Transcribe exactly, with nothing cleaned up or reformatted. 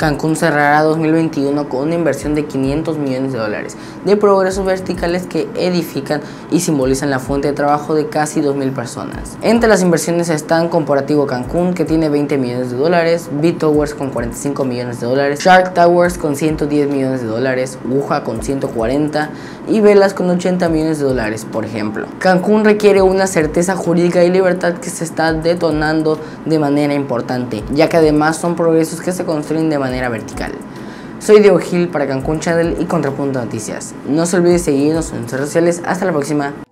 Cancún cerrará dos mil veintiuno con una inversión de quinientos millones de dólares de progresos verticales que edifican y simbolizan la fuente de trabajo de casi dos mil personas. Entre las inversiones están Corporativo Cancún, que tiene veinte millones de dólares, B-Towers con cuarenta y cinco millones de dólares, Shark Towers con ciento diez millones de dólares, Uja con ciento cuarenta y Velas con ochenta millones de dólares, por ejemplo. Cancún requiere una certeza jurídica y libertad que se está detonando de manera importante, ya que además son progresos que se construyen de manera vertical. Soy Diego Gil para Cancún Channel y Contrapunto Noticias. No se olvide seguirnos en nuestras redes sociales. Hasta la próxima.